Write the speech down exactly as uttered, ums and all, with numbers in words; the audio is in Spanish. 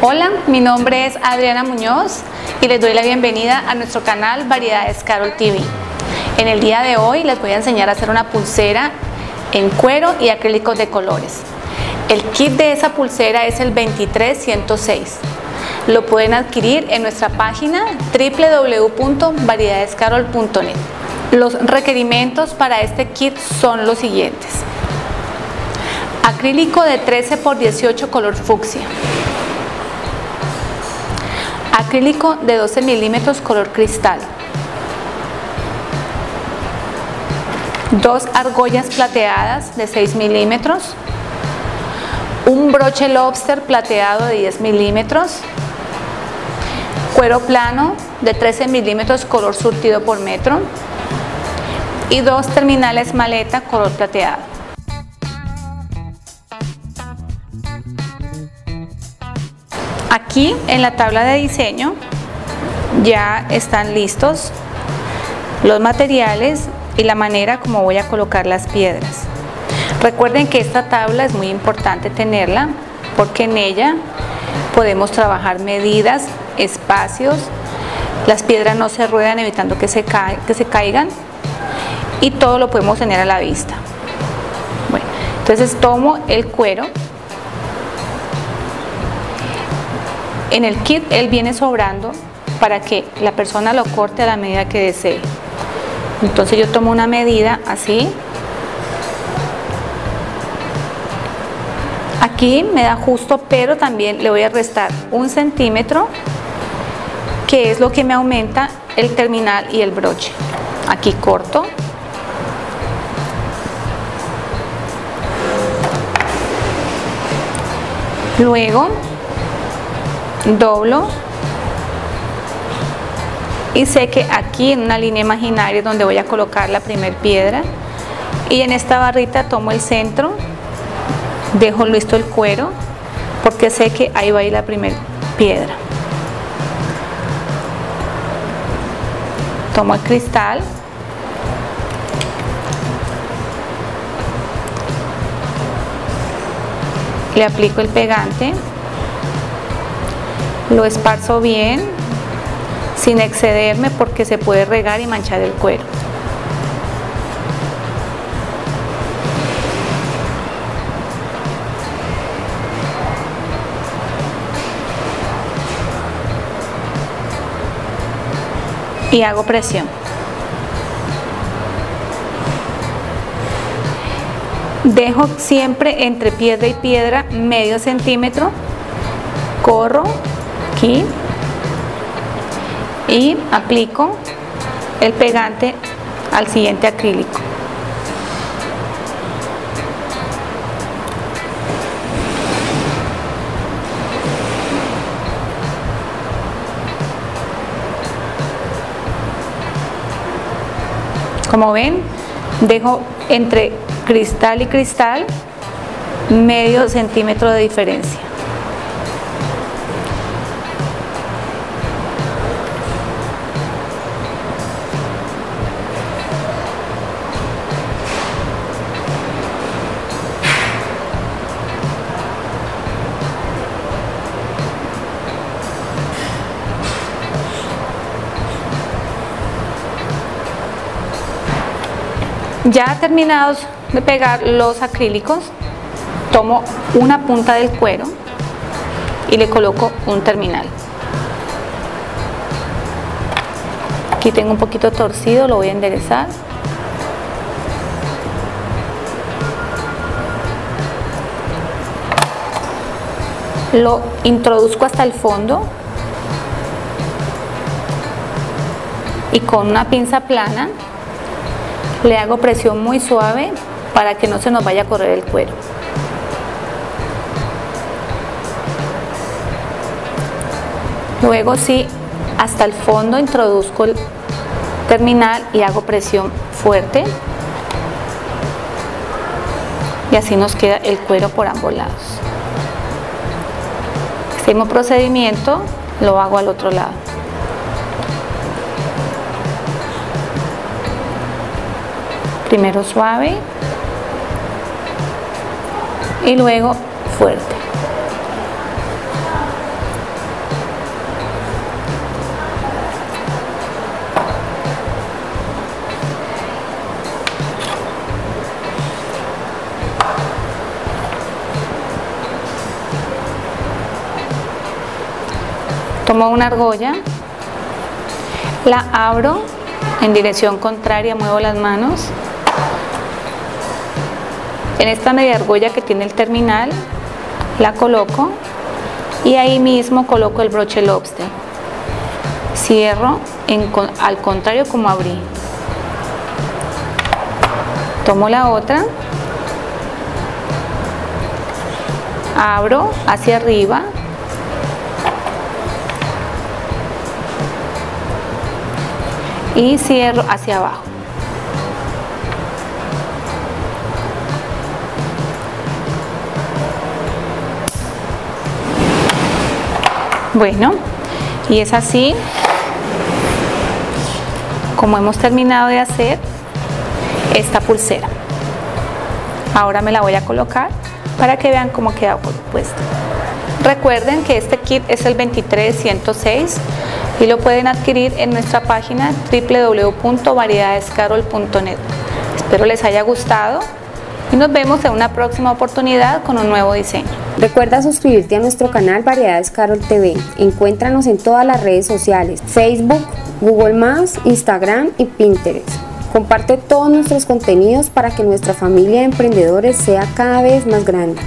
Hola, mi nombre es Adriana Muñoz y les doy la bienvenida a nuestro canal Variedades Carol T V. En el día de hoy les voy a enseñar a hacer una pulsera en cuero y acrílicos de colores. El kit de esa pulsera es el veintitrés ciento seis. Lo pueden adquirir en nuestra página doble u doble u doble u punto variedades carol punto net. Los requerimientos para este kit son los siguientes: acrílico de trece por dieciocho color fucsia, acrílico de doce milímetros color cristal, dos argollas plateadas de seis milímetros, un broche lobster plateado de diez milímetros, cuero plano de trece milímetros color surtido por metro y dos terminales maleta color plateado. Aquí en la tabla de diseño ya están listos los materiales y la manera como voy a colocar las piedras. Recuerden que esta tabla es muy importante tenerla porque en ella podemos trabajar medidas, espacios, las piedras no se ruedan evitando que se, ca que se caigan y todo lo podemos tener a la vista. Bueno, entonces tomo el cuero. En el kit él viene sobrando para que la persona lo corte a la medida que desee. Entonces yo tomo una medida así. Aquí me da justo, pero también le voy a restar un centímetro, que es lo que me aumenta el terminal y el broche. Aquí corto. Luego doblo y sé que aquí en una línea imaginaria es donde voy a colocar la primera piedra, y en esta barrita tomo el centro, dejo listo el cuero porque sé que ahí va a ir la primera piedra. Tomo el cristal, le aplico el pegante, lo esparzo bien sin excederme porque se puede regar y manchar el cuero. Y hago presión. Dejo siempre entre piedra y piedra medio centímetro, corro aquí y aplico el pegante al siguiente acrílico. Como ven, dejo entre cristal y cristal medio centímetro de diferencia. Ya terminados de pegar los acrílicos, tomo una punta del cuero y le coloco un terminal. Aquí tengo un poquito torcido, lo voy a enderezar. Lo introduzco hasta el fondo y con una pinza plana le hago presión muy suave para que no se nos vaya a correr el cuero. Luego sí, hasta el fondo introduzco el terminal y hago presión fuerte. Y así nos queda el cuero por ambos lados. Este mismo procedimiento lo hago al otro lado. Primero suave y luego fuerte. Tomo una argolla, la abro en dirección contraria, muevo las manos. En esta media argolla que tiene el terminal, la coloco y ahí mismo coloco el broche lobster. Cierro en, al contrario como abrí. Tomo la otra, abro hacia arriba. Y cierro hacia abajo. Bueno, y es así como hemos terminado de hacer esta pulsera. Ahora me la voy a colocar para que vean cómo queda puesta. Recuerden que este kit es el veintitrés ciento seis y lo pueden adquirir en nuestra página doble u doble u doble u punto variedades carol punto net. Espero les haya gustado y nos vemos en una próxima oportunidad con un nuevo diseño. Recuerda suscribirte a nuestro canal Variedades Carol T V. Encuéntranos en todas las redes sociales: Facebook, Google más, Instagram y Pinterest. Comparte todos nuestros contenidos para que nuestra familia de emprendedores sea cada vez más grande.